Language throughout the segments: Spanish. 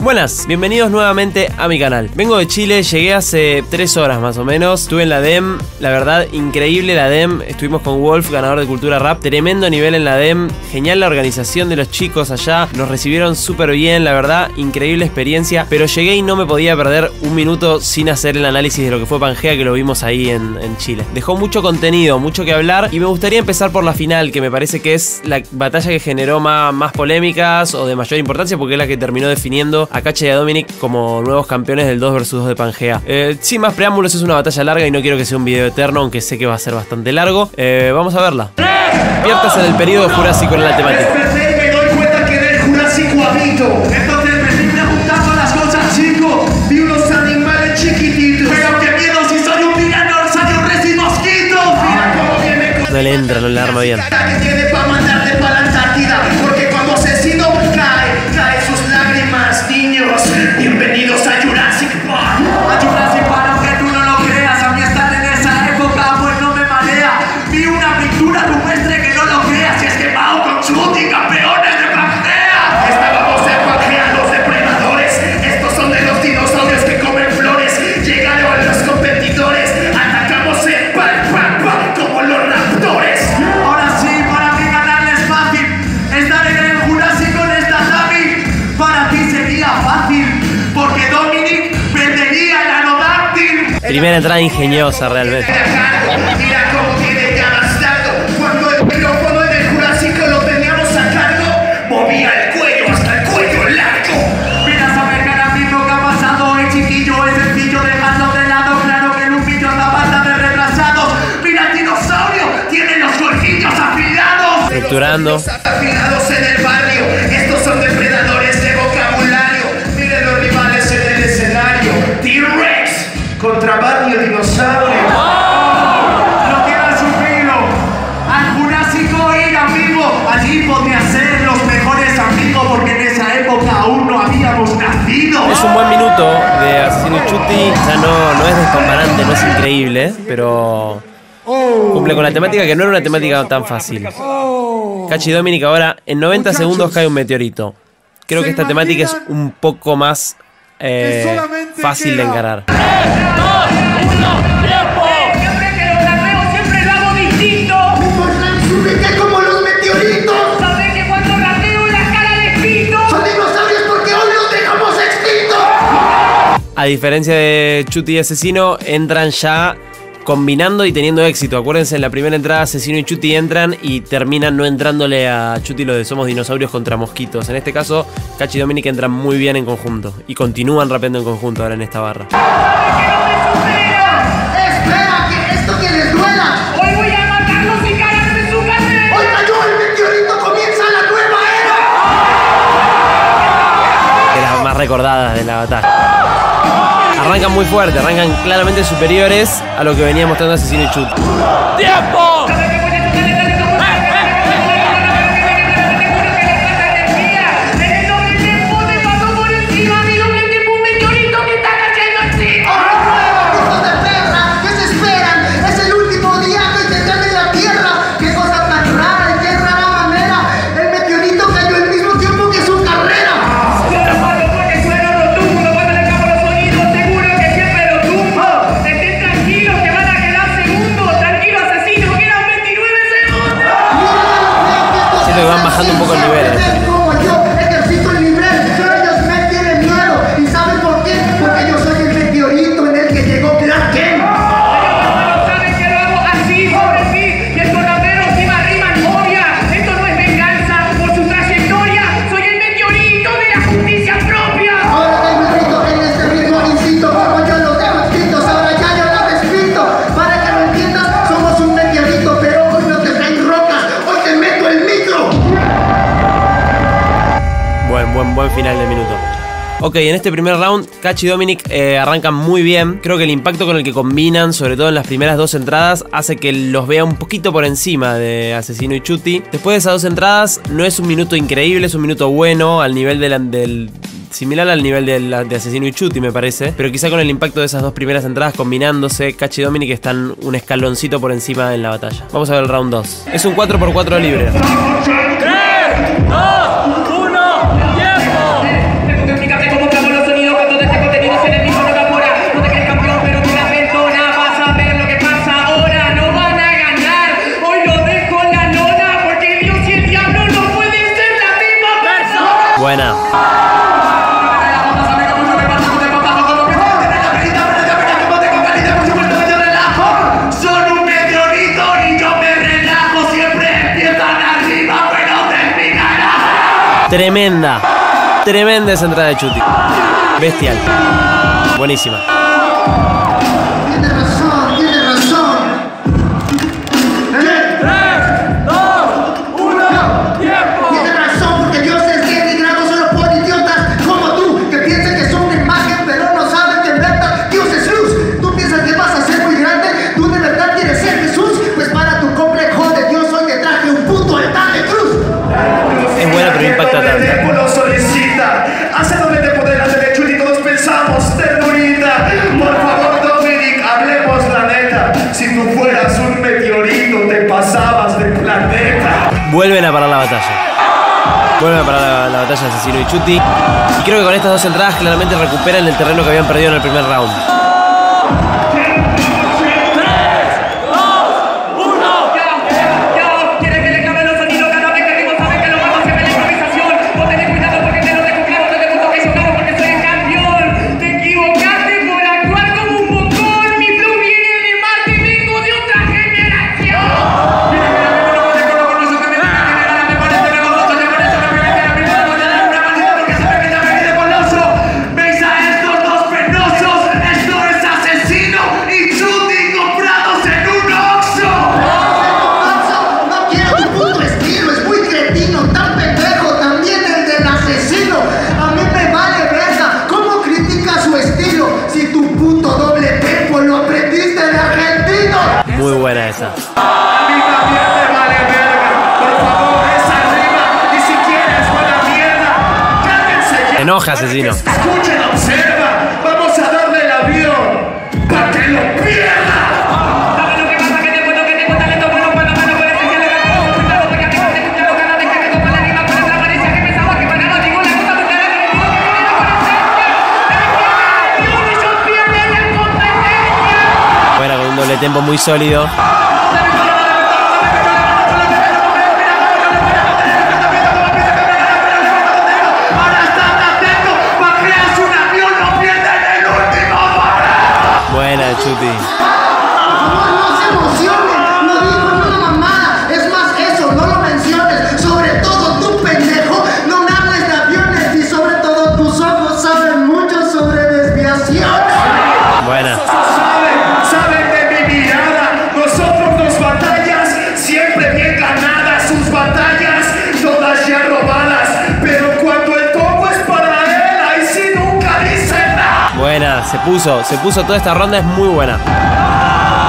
Buenas, bienvenidos nuevamente a mi canal. Vengo de Chile, llegué hace 3 horas más o menos. Estuve en la DEM, la verdad increíble la DEM. Estuvimos con Wolf, ganador de Cultura Rap. Tremendo nivel en la DEM, genial la organización de los chicos allá. Nos recibieron súper bien, la verdad, increíble experiencia. Pero llegué y no me podía perder un minuto sin hacer el análisis de lo que fue Pangea, que lo vimos ahí en Chile. Dejó mucho contenido, mucho que hablar. Y me gustaría empezar por la final, que me parece que es la batalla que generó más polémicas o de mayor importancia, porque es la que terminó definiendo a Cacha y a Dominic como nuevos campeones del 2 vs 2 de Pangea. Sin más preámbulos, es una batalla larga y no quiero que sea un video eterno, aunque sé que va a ser bastante largo. Vamos a verla. Piertas en el periodo jurásico en la temática. Me doy cuenta que del jurásico habito. Entonces me termina juntando las cosas, chicos. Vi unos animales chiquititos. Pero qué miedo, si soy un dinosaurio res y mosquito. Mira cómo viene con... No le entra, no le arma bien. Que tiene para mandarte para la Antártida. Porque cuando Asesino cae sus lágrimas, niños. Bienvenidos a Jurassic Park. A Jurassic Park, aunque tú no lo creas. A mí estar en esa época, pues no me malea. Vi una pintura rupestre que no lo creas. Y es que Mao con Chuty, campeones de Pangea. Estábamos en Pangea, los depredadores. Estos son de los dinosaurios que comen flores. Llegaron los competidores. Atacamos en pan, como los raptores. Ahora sí, para mí ganarles fácil. Estar en el Jurásico en esta Tami, para ti sería fácil. Porque Dominic perdería el anodáctil. Primera entrada ingeniosa, realmente. Mira cómo tiene ya bastado. Cuando el micrófono en el Jurásico lo teníamos a cargo, movía el cuello hasta el cuello largo. Mira, saber que ahora mismo que ha pasado hoy, chiquillo, es sencillo, dejando de lado, claro que en un millón la banda de retrasados. Mira, el dinosaurio tiene los colmillos afilados. Estructurando. Los afilados en el barrio. Estos son depredadores de vocabulario. Miren los rivales en el escenario. T-Rex contra Barrio Dinosaurio. Allí podría ser los mejores amigos, porque en esa época aún no habíamos nacido. Es un buen minuto de Asesino y Chuty. Ya no es descomparante, no es increíble, pero cumple con la temática, que no era una temática tan fácil. Cacha y Dominic ahora, en 90 segundos cae un meteorito. Creo que esta temática es un poco más fácil de encarar. A diferencia de Chuty y Asesino, entran ya combinando y teniendo éxito. Acuérdense, en la primera entrada Asesino y Chuty entran y terminan no entrándole a Chuty lo de somos dinosaurios contra mosquitos. En este caso, Cacha y Dominic entran muy bien en conjunto y continúan rapeando en conjunto ahora en esta barra. ¡Espera que esto que les duela! ¡Hoy voy a matarlos y caerse en su carne! ¡Hoy cayó el meteorito! ¡Comienza la nueva era! De las más recordadas de la batalla. Arrancan muy fuerte, arrancan claramente superiores a lo que venía mostrando Asesino y Chuty. ¡Tiempo! Que van bajando un poco el nivel. Como yo ejercito el nivel, pero ellos me tienen miedo. ¿Y saben por qué? Porque yo soy el meteorito en el que llegó Clark Kent. Pero saben que lo hago así, sobre sí. Y estos raperos encima riman obvia. Esto no es venganza por su trayectoria. Soy el meteorito de la justicia propia. Ahora que me rito en este ritmo, insisto, como yo los dejo escritos. Ahora ya yo los escrito. Para que lo entiendas, somos un meteorito, pero hoy no te traen rocas. Hoy te meto el micro. Buen final de minuto. Ok, en este primer round Cacha y Dominic arrancan muy bien. Creo que el impacto con el que combinan, sobre todo en las primeras dos entradas, hace que los vea un poquito por encima de Asesino y Chuty. Después de esas dos entradas, no es un minuto increíble, es un minuto bueno, al nivel del similar al nivel de Asesino y Chuty, me parece. Pero quizá con el impacto de esas dos primeras entradas combinándose, Cacha y Dominic están un escaloncito por encima en la batalla. Vamos a ver el round 2. Es un 4x4 libre. ¡3, 2, 1! ¡Tiempo! right now. Tremenda, tremenda esa entrada de Chuty. Bestial. Buenísima. Tiene razón. 3, 2, 1, tiempo. Tiene razón porque yo sé que este trago solo por idiotas como tú, que piensan que son una imagen pero no saben que en verdad Dios es luz. Tú piensas que vas a ser muy grande, tú de verdad quieres ser Jesús, pues para tu complejo de Dios hoy te traje un punto de tal de cruz. Es buena pero impacta. Hace doble tiempo delante de Chuty, todos pensamos, ternurita. Por favor, Dominic, hablemos la neta. Si tú fueras un meteorito, te pasabas de planeta. Vuelven a parar la batalla. Vuelven a parar la batalla de Asesino y Chuty. Y creo que con estas dos entradas claramente recuperan el terreno que habían perdido en el primer round. Muy buena esa. A mí también me vale verga. Por favor, esa arriba. Ni siquiera es buena mierda. Cállense ya. Te enoja, Asesino. Escuchen, observa. Vamos a darle el avión para que lo tiempo muy sólido. Buena, Chuty. Se puso toda esta ronda, es muy buena.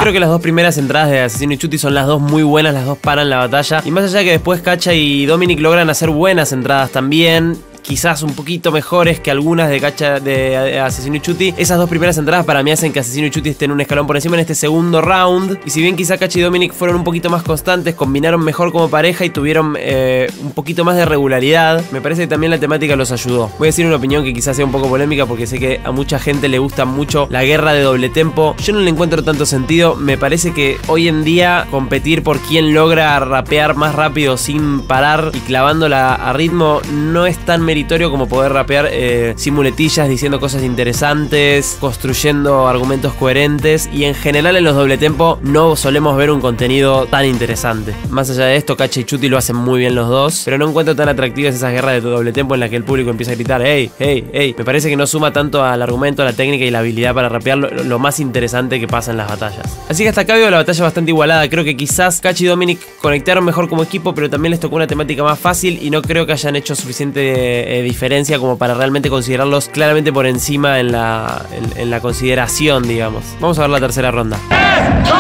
Creo que las dos primeras entradas de Asesino y Chuty son las dos muy buenas, las dos paran la batalla. Y más allá de que después Cacha y Dominic logran hacer buenas entradas también, quizás un poquito mejores que algunas de Cacha, de Asesino y Chuty. Esas dos primeras entradas para mí hacen que Asesino y Chuty estén un escalón por encima en este segundo round. Y si bien quizá Cacha y Dominic fueron un poquito más constantes, combinaron mejor como pareja y tuvieron un poquito más de regularidad, me parece que también la temática los ayudó. Voy a decir una opinión que quizás sea un poco polémica porque sé que a mucha gente le gusta mucho la guerra de doble tempo. Yo no le encuentro tanto sentido. Me parece que hoy en día competir por quién logra rapear más rápido sin parar y clavándola a ritmo no es tan meritorio como poder rapear sin muletillas, diciendo cosas interesantes, construyendo argumentos coherentes, y en general en los doble tempo no solemos ver un contenido tan interesante. Más allá de esto, Cacha y Chuty lo hacen muy bien los dos, pero no encuentro tan atractivas esas guerras de doble tempo en las que el público empieza a gritar hey, hey, hey. Me parece que no suma tanto al argumento, a la técnica y la habilidad para rapear lo más interesante que pasa en las batallas. Así que hasta acá veo la batalla bastante igualada. Creo que quizás Cacha y Dominic conectaron mejor como equipo, pero también les tocó una temática más fácil y no creo que hayan hecho suficiente diferencia como para realmente considerarlos claramente por encima en la consideración, digamos. Vamos a ver la tercera ronda. 3, 2,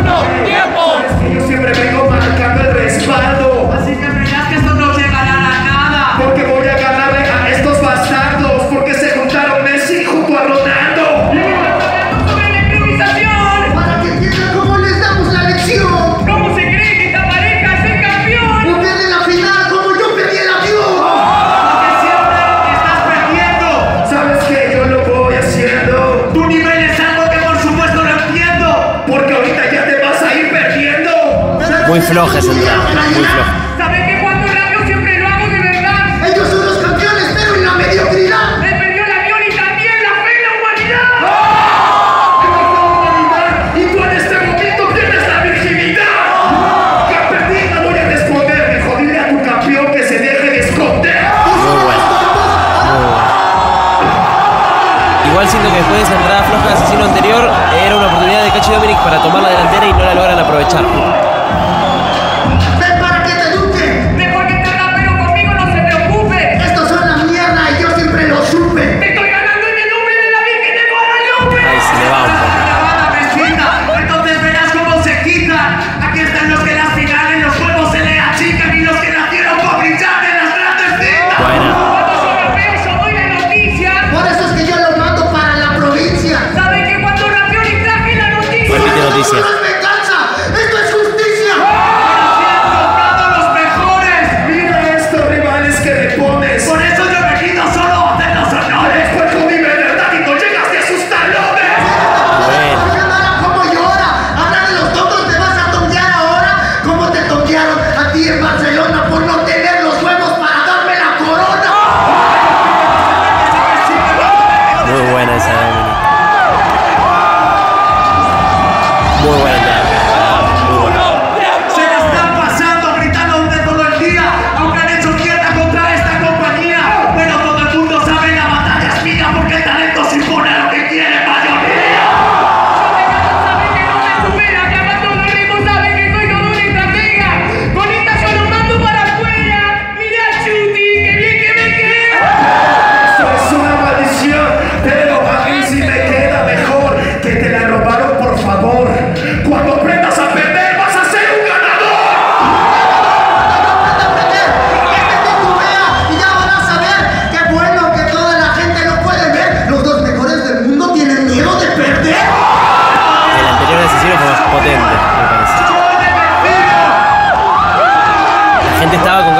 1, tiempo. Yo siempre vengo marcando el respaldo, así que verás que esto no llegará a nada, porque voy a ganarle a estos bastardos, porque se juntaron Messi junto a Ronaldo. ¡Vamos sobre la improvisación! Para que entiendan cómo les damos la lección. ¿Cómo se cree que esta pareja es el campeón? No pierden la final. Muy floja esa entrada, muy floja. ¿Sabes que cuando rapo siempre lo hago de verdad? ¡Ellos son los campeones! después de entrada floja de Asesino anterior, era una oportunidad de Cacha y Dominic para tomar la delantera y no la logran aprovechar.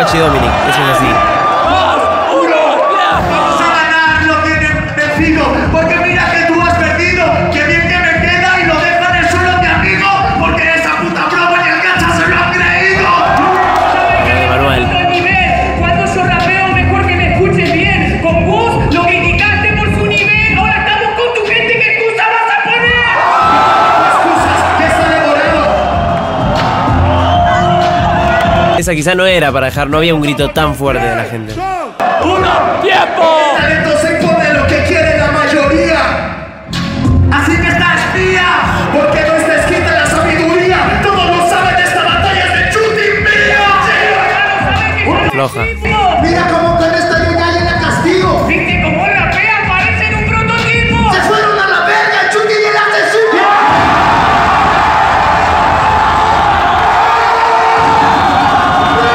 Dominic, eso es así. ¡Dos, uno! ¡Vamos a ganar! ¡Lo tienen vencido! ¡Porque mira que tú has perdido! ¡Qué bien que me queda! ¡Y lo dejan en suelo de amigo! ¡Porque esa puta broma y el Cacha se lo han creído! Manuel. Cuando yo rapeo, mejor que me escuches bien. Con vos lo criticaste por su nivel. Ahora estamos con tu gente. ¿Qué excusa vas a poner? ¡Excusas! ¡Que está devorado! Esa quizá no era para dejar. No había un grito tan fuerte de la gente. ¡Uno! ¡Tiempo! El talento se pone lo que quiere la mayoría. Así que estás fría, porque no estés quita la sabiduría. Todos lo saben, de esta batalla es de Chuty mía. Sí, no floja. Mira cómo con esta llegada llega el castigo. Viste cómo la fea parece un prototipo. Se fueron a la verga el Chuty y el Asesino.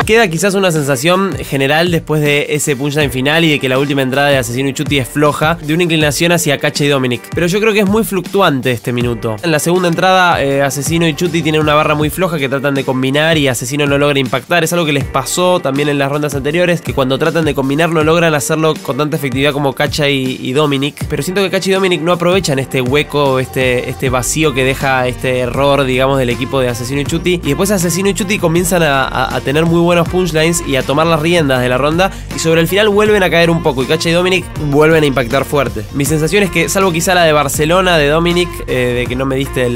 Queda quizás una sensación general después de ese punchline final y de que la última entrada de Asesino y Chuty es floja, de una inclinación hacia Cacha y Dominic. Pero yo creo que es muy fluctuante este minuto. En la segunda entrada, Asesino y Chuty tienen una barra muy floja que tratan de combinar y Asesino no logra impactar. Es algo que les pasó también en las rondas anteriores, que cuando tratan de combinar no logran hacerlo con tanta efectividad como Cacha y Dominic. Pero siento que Cacha y Dominic no aprovechan este hueco, este vacío que deja este error, digamos, del equipo de Asesino y Chuty. Y después Asesino y Chuty comienzan a tener muy buenos punchlines y a tomar las riendas de la ronda, y sobre el final vuelven a caer un poco y Cacha y Dominic vuelven a impactar fuerte. Mi sensación es que, salvo quizá la de Barcelona de Dominic, de que no me diste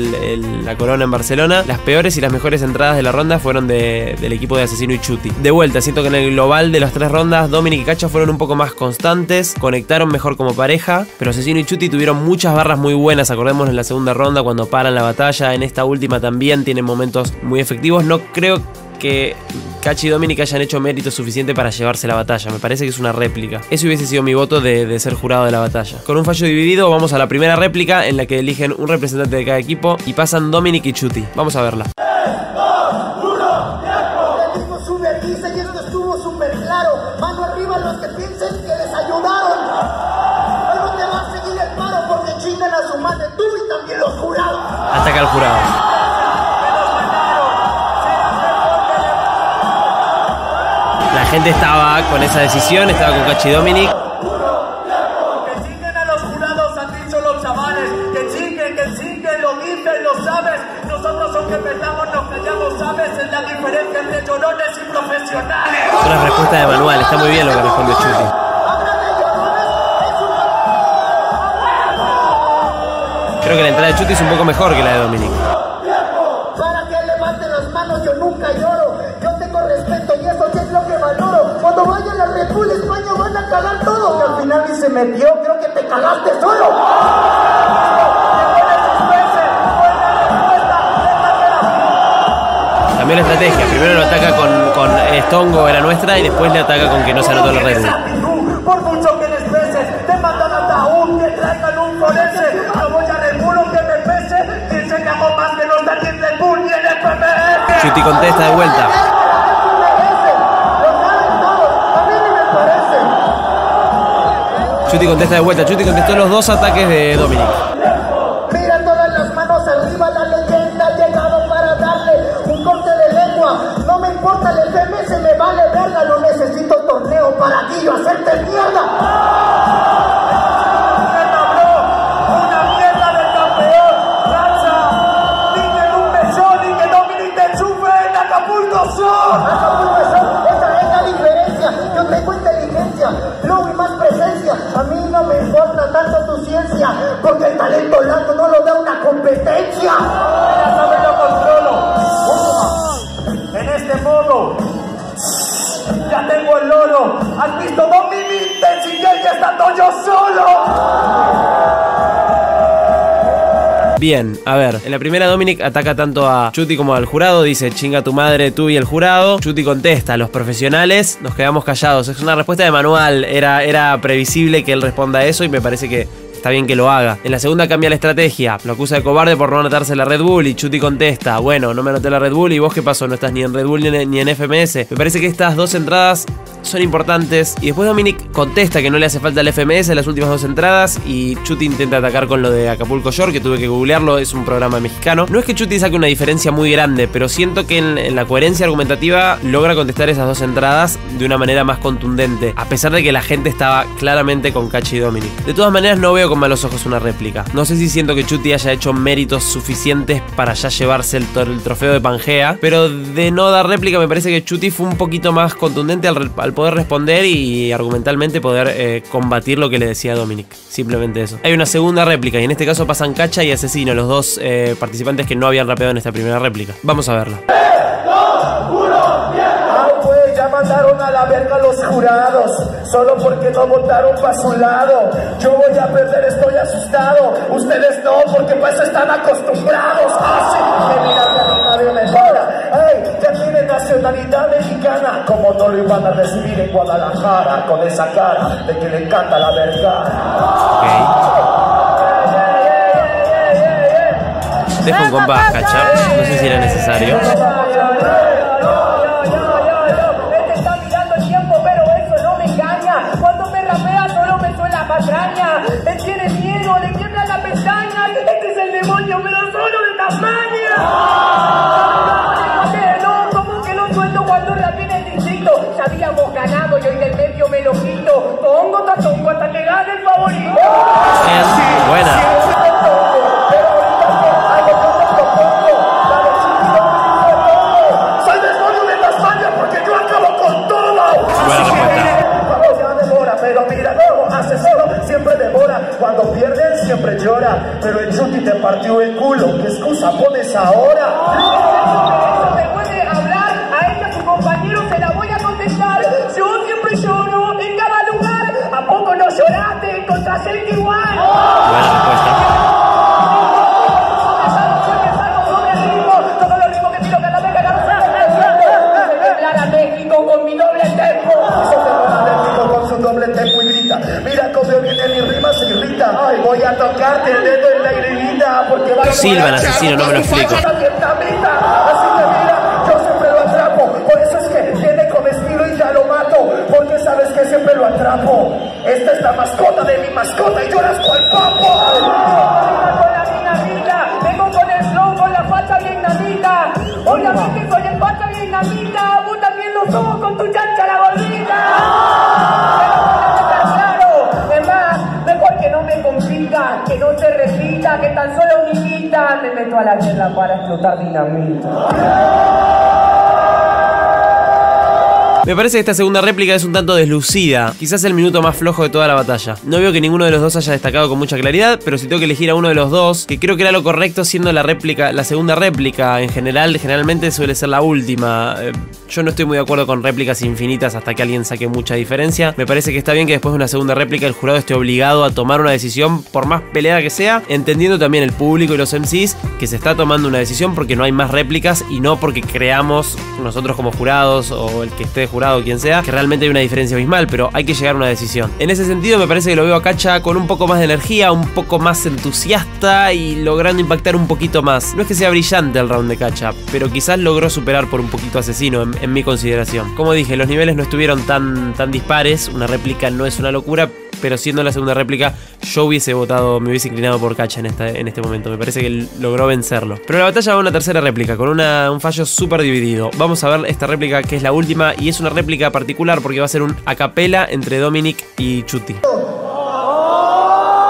la corona en Barcelona, las peores y las mejores entradas de la ronda fueron del equipo de Asesino y Chuty. De vuelta, siento que en el global de las tres rondas Dominic y Cacha fueron un poco más constantes, conectaron mejor como pareja, pero Asesino y Chuty tuvieron muchas barras muy buenas, acordémonos en la segunda ronda cuando paran la batalla, en esta última también tienen momentos muy efectivos. No creo que Cacha y Dominic hayan hecho mérito suficiente para llevarse la batalla, me parece que es una réplica. Eso hubiese sido mi voto de ser jurado de la batalla. Con un fallo dividido vamos a la primera réplica, en la que eligen un representante de cada equipo y pasan Dominic y Chuty. Vamos a verla. 3, 2, 1, el equipo sube aquí, señor, estuvo súper claro. Mano arriba los que piensen que les ayudaron. Pero te va a seguir el paro porque chingan a su madre, tú y también los jurados. Hasta acá el jurado. La gente estaba con esa decisión, estaba con Cacha y Dominic. Que chinguen a los jurados, han dicho los chavales. Que chinguen, lo dicen, lo sabes. Nosotros aunque pensamos, nos callamos, sabes. Es la diferencia entre llorones y profesionales. Es una respuesta de manual, está muy bien lo que respondió Chuty. Creo que la entrada de Chuty es un poco mejor que la de Dominic. Para que levanten las manos, yo nunca lloro. Yo tengo respeto y eso sí es lo que valoro. Cuando vayan a Red Bull España van a cagar todo. Que al final ni se metió, creo que te te cagaste solo. También la estrategia, primero lo ataca con Stongo, era nuestra, y después le ataca con que no se anotó la Red Bull. Por mucho que les pese, te mandan ataúd, te traigan un forense, no voy a Red Bull aunque me pese, dicen que hago más que los de Red Bull y el FMS. Chuty contesta de vuelta. Chuty contesta de vuelta, Chuty contestó los dos ataques de Dominic. Mira todas las manos arriba, la leyenda ha llegado para darle un corte de lengua. No me importa el FMS, me vale verga, no necesito torneo para ti, yo hacerte mierda. ¡Me tabló! ¡Una mierda de campeón! ¡Cacha! ¡Ni que no me besó, ni que Dominic te chupe en Acapulco Shore! Acapulco Shore, esa es la diferencia, yo tengo inteligencia, no y más presencia. A mí no me importa tanto tu ciencia, porque el talento largo no lo da una competencia. Ya sabes, yo controlo. En este modo, ya tengo el oro. ¿Has visto Dominic? Te sigue y estando yo solo. Bien, a ver, en la primera Dominic ataca tanto a Chuty como al jurado, dice chinga tu madre tú y el jurado. Chuty contesta, los profesionales nos quedamos callados. Es una respuesta de manual, era previsible que él responda a eso y me parece que está bien que lo haga. En la segunda cambia la estrategia, lo acusa de cobarde por no anotarse la Red Bull y Chuty contesta, bueno, no me anoté la Red Bull y vos qué pasó, no estás ni en Red Bull ni en FMS. Me parece que estas dos entradas son importantes. Y después Dominic contesta que no le hace falta el FMS en las últimas dos entradas. Y Chuty intenta atacar con lo de Acapulco Shore, que tuve que googlearlo, es un programa mexicano. No es que Chuty saque una diferencia muy grande, pero siento que en la coherencia argumentativa logra contestar esas dos entradas de una manera más contundente, a pesar de que la gente estaba claramente con Cacha y Dominic. De todas maneras no veo con malos ojos una réplica. No sé si siento que Chuty haya hecho méritos suficientes para ya llevarse el trofeo de Pangea, pero de no dar réplica me parece que Chuty fue un poquito más contundente al poder responder y argumentalmente poder combatir lo que le decía Dominic. Simplemente eso. Hay una segunda réplica y en este caso pasan Cacha y Asesino, los dos participantes que no habían rapeado en esta primera réplica. Vamos a verla. 3, 2, 1, mierda. Ah, pues ya mandaron a la verga a los jurados, solo porque no votaron para su lado. Yo voy a perder, estoy asustado. Ustedes no, porque para eso están acostumbrados. Así que mira, nadie me para. ¡Ay! Ya tiene nacionalidad mexicana. Como no lo iban a recibir en Guadalajara con esa cara de que le encanta la verga. Dejo un compás, Cacha. No sé si era necesario. Cuando pierden siempre llora, pero el Chuty te partió el culo. ¿Qué excusa pones ahora? No, me puede hablar a ella, tu compañero, se la voy a contestar. Yo siempre lloro en cada lugar. ¿A poco no lloraste contra Celtic igual? Buena respuesta. Todo lo mismo que tiro cada vez ganar a México con mi doble tempo. Se te va a México con su doble tempo y grita. Mira cómo viene mi rima, se irrita. Ay, voy a tocarte el dedo en la irinita porque va a silban, Asesino, no me lo explico. Así que mira, yo siempre lo atrapo. Por eso es que viene con estilo y ya lo mato. Porque sabes que siempre lo atrapo. Esta es la mascota de mi mascota y lloras con el papo. Vengo con el flow, con la falta vietnamita. Obviamente con el falta vietnamita. Vos también lo sos con tu chancha la gordita. Que no se repita, que tan solo unita me meto a la guerra para explotar dinamita. Me parece que esta segunda réplica es un tanto deslucida, quizás el minuto más flojo de toda la batalla. No veo que ninguno de los dos haya destacado con mucha claridad, pero si tengo que elegir a uno de los dos, que creo que era lo correcto siendo la réplica, la segunda réplica en general, generalmente suele ser la última. Yo no estoy muy de acuerdo con réplicas infinitas hasta que alguien saque mucha diferencia. Me parece que está bien que después de una segunda réplica el jurado esté obligado a tomar una decisión, por más peleada que sea, entendiendo también el público y los MCs que se está tomando una decisión porque no hay más réplicas y no porque creamos nosotros como jurados o el que esté jurado, quien sea, que realmente hay una diferencia abismal, pero hay que llegar a una decisión. En ese sentido me parece que lo veo a Cacha con un poco más de energía, un poco más entusiasta y logrando impactar un poquito más. No es que sea brillante el round de Cacha, pero quizás logró superar por un poquito a Asesino en mi consideración. Como dije, los niveles no estuvieron tan dispares, una réplica no es una locura, pero siendo la segunda réplica yo hubiese votado, me hubiese inclinado por Cacha en este momento. Me parece que logró vencerlo. Pero la batalla va a una tercera réplica con un fallo súper dividido. Vamos a ver esta réplica que es la última y es una réplica particular porque va a ser un a capela entre Dominic y Chuty.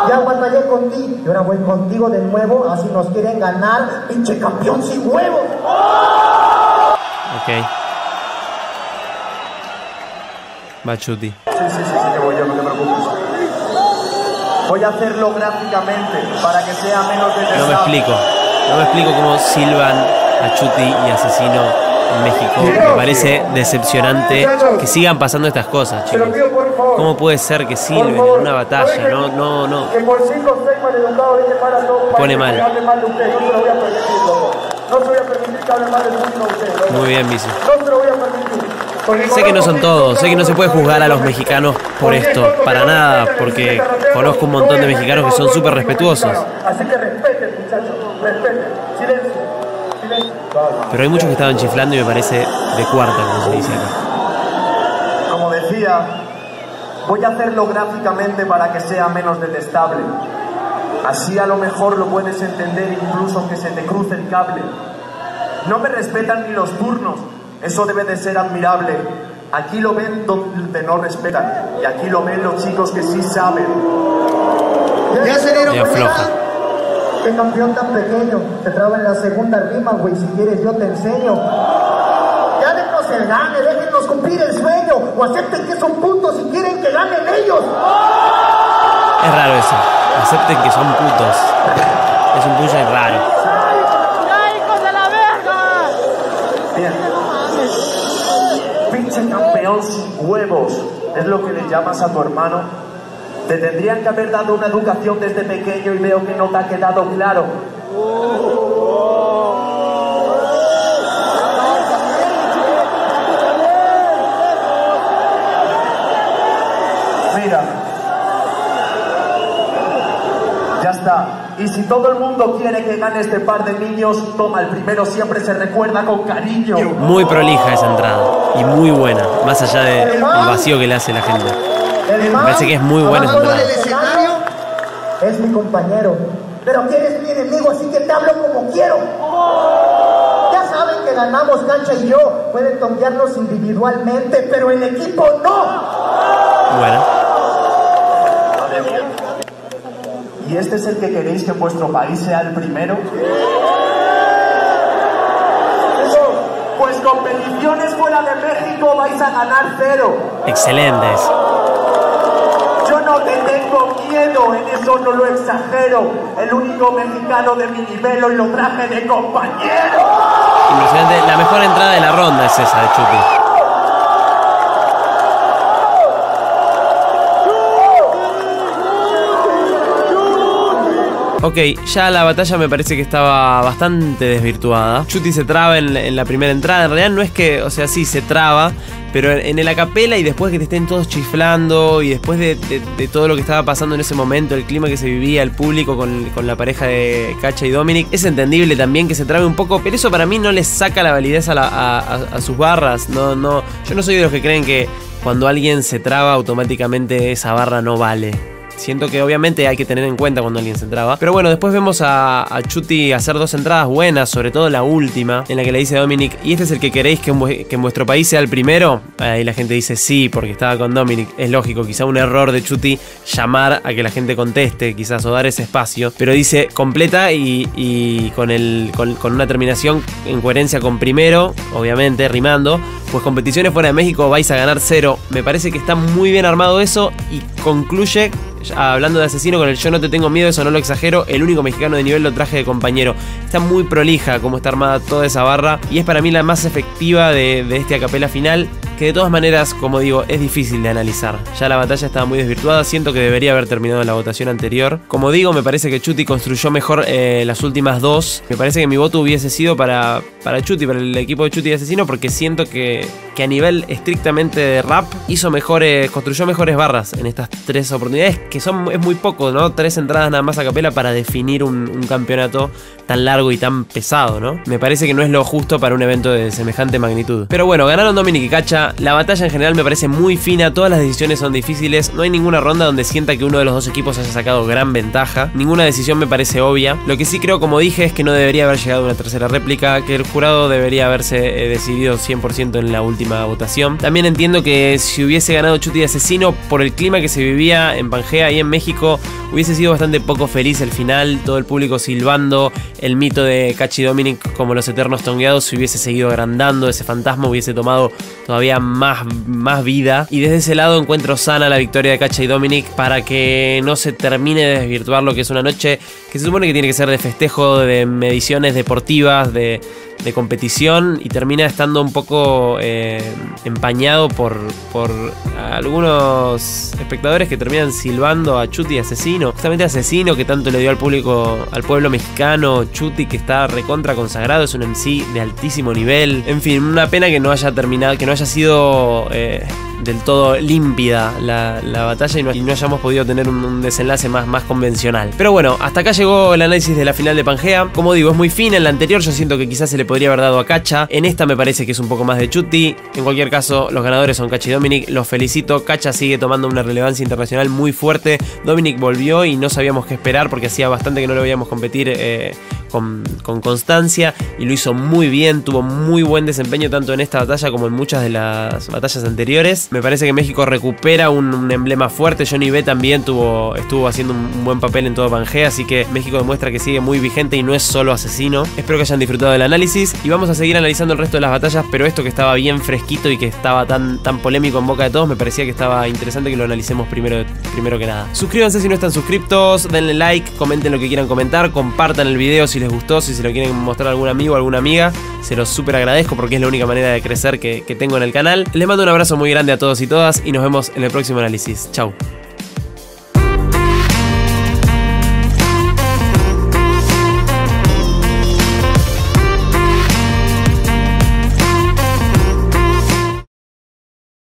Ya batallé contigo y ahora voy contigo de nuevo, así nos quieren ganar, pinche campeón sin huevos. Ok. Va Chuty. Sí, que voy yo, no te preocupes. Voy a hacerlo gráficamente para que sea menos detestable. No me explico cómo silban a Chuty y Asesino en México. Me parece decepcionante que sigan pasando estas cosas, chicos. ¿Cómo puede ser que silben en una batalla? No. Pone mal. No se voy a permitir que hable mal de ustedes. Muy bien, Bici. No se lo voy a permitir. Sé que no son todos, sé que no se puede juzgar a los mexicanos por esto, para nada, porque conozco un montón de mexicanos que son súper respetuosos. Así que respeten, muchachos, respeten, silencio, silencio. Pero hay muchos que estaban chiflando y me parece de cuarta, como se dice acá. Como decía, voy a hacerlo gráficamente para que sea menos detestable. Así a lo mejor lo puedes entender incluso que se te cruce el cable. No me respetan ni los turnos. Eso debe de ser admirable. Aquí lo ven donde no respetan. Y aquí lo ven los chicos que sí saben. Ya se dieron cuenta. Qué campeón tan pequeño. Te traba en la segunda rima, güey. Si quieres yo te enseño. Ya déjenos el gane, déjenos cumplir el sueño. O acepten que son putos si quieren que ganen ellos. Es raro eso. Acepten que son putos. Es un puya y raro. ¡Ya, hijos de la verga! Bien. Pinche campeón sin huevos, es lo que le llamas a tu hermano. Te tendrían que haber dado una educación desde pequeño y veo que no te ha quedado claro. Mira, ya está. Y si todo el mundo quiere que gane este par de niños, toma, el primero siempre se recuerda con cariño. Muy prolija esa entrada y muy buena, más allá del vacío que le hace la gente. Me parece que es muy buena esa entrada. Es mi compañero, pero que eres mi enemigo, así que te hablo como quiero. Ya saben que ganamos Cacha y yo, pueden tontearnos individualmente, pero en equipo no. Bueno. ¿Y este es el que queréis que vuestro país sea el primero? Pues competiciones fuera de México vais a ganar 0. Excelentes. Yo no te tengo miedo, en eso no lo exagero. El único mexicano de mi nivel hoy lo traje de compañero. Impresionante, la mejor entrada de la ronda es esa de Chuty. Ok, ya la batalla me parece que estaba bastante desvirtuada. Chuty se traba en la primera entrada. En realidad no es que, o sea, sí, se traba, pero en el acapela y después que te estén todos chiflando y después de todo lo que estaba pasando en ese momento, el clima que se vivía, el público con la pareja de Cacha y Dominic, es entendible también que se trabe un poco, pero eso para mí no les saca la validez a sus barras. No, yo no soy de los que creen que cuando alguien se traba automáticamente esa barra no vale. siento que obviamente hay que tener en cuenta cuando alguien se entraba. Pero bueno, después vemos a Chuty hacer dos entradas buenas, sobre todo la última, en la que le dice a Dominic, ¿y este es el que queréis que en vuestro país sea el primero? Ahí la gente dice sí, porque estaba con Dominic. Es lógico, quizá un error de Chuty llamar a que la gente conteste, quizás, o dar ese espacio. Pero dice completa y con una terminación en coherencia con primero, obviamente, rimando. Pues competiciones fuera de México vais a ganar 0. Me parece que está muy bien armado eso y concluye hablando de Asesino con el yo no te tengo miedo, eso no lo exagero, el único mexicano de nivel lo traje de compañero. Está muy prolija como está armada toda esa barra y es para mí la más efectiva de este acapela final, que de todas maneras, como digo, es difícil de analizar. Ya la batalla estaba muy desvirtuada, siento que debería haber terminado la votación anterior. Como digo, me parece que Chuty construyó mejor las últimas dos. Me parece que mi voto hubiese sido para Chuty, para el equipo de Chuty y Asesino, porque siento que a nivel estrictamente de rap hizo mejores, construyó mejores barras en estas tres oportunidades, que es muy poco, ¿no? Tres entradas nada más a capela para definir un campeonato tan largo y tan pesado, ¿no? Me parece que no es lo justo para un evento de semejante magnitud. Pero bueno, ganaron Dominic y Cacha. La batalla en general me parece muy fina, todas las decisiones son difíciles, no hay ninguna ronda donde sienta que uno de los dos equipos haya sacado gran ventaja, ninguna decisión me parece obvia. Lo que sí creo, como dije, es que no debería haber llegado una tercera réplica, que el jurado debería haberse decidido 100% en la última votación. También entiendo que si hubiese ganado Chuty de Asesino, por el clima que se vivía en Pangea y en México, hubiese sido bastante poco feliz el final, todo el público silbando, el mito de Cacha y Dominic como los eternos tongueados se hubiese seguido agrandando, ese fantasma hubiese tomado todavía más vida, y desde ese lado encuentro sana la victoria de Cacha y Dominic para que no se termine de desvirtuar lo que es una noche que se supone que tiene que ser de festejo, de mediciones deportivas, de competición, y termina estando un poco empañado por algunos espectadores que terminan silbando a Chuty Asesino, justamente Asesino que tanto le dio al público, al pueblo mexicano. Chuty, que está recontra consagrado, es un MC de altísimo nivel. En fin, una pena que no haya terminado, que no haya sido del todo límpida la batalla y no hayamos podido tener un desenlace más convencional. Pero bueno, hasta acá llegó el análisis de la final de Pangea. Como digo, es muy fina. En la anterior yo siento que quizás se le podría haber dado a Cacha. En esta me parece que es un poco más de Chuty. En cualquier caso, los ganadores son Cacha y Dominic. Los felicito. Cacha sigue tomando una relevancia internacional muy fuerte. Dominic volvió y no sabíamos qué esperar porque hacía bastante que no lo veíamos competir con constancia, y lo hizo muy bien. Tuvo muy buen desempeño tanto en esta batalla como en muchas de las batallas anteriores. Me parece que México recupera un emblema fuerte. Johnny B también estuvo haciendo un buen papel en todo Pangea, así que México demuestra que sigue muy vigente y no es solo Asesino. Espero que hayan disfrutado del análisis y vamos a seguir analizando el resto de las batallas, pero esto que estaba bien fresquito y que estaba tan polémico en boca de todos, me parecía que estaba interesante que lo analicemos primero que nada. Suscríbanse si no están suscriptos, denle like, comenten lo que quieran comentar, compartan el video si les gustó, si se lo quieren mostrar a algún amigo o alguna amiga, se los súper agradezco porque es la única manera de crecer que tengo en el canal. Les mando un abrazo muy grande a todos y todas y nos vemos en el próximo análisis. Chau.